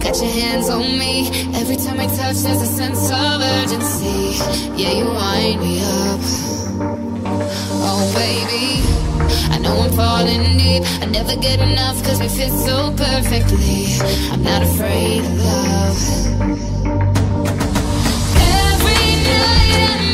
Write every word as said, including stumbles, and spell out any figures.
Got your hands on me. Every time I touch, there's a sense of urgency. Yeah, you wind me up. Oh, baby, I know I'm falling deep. I never get enough, cause we fit so perfectly. I'm not afraid of love. Every night I'm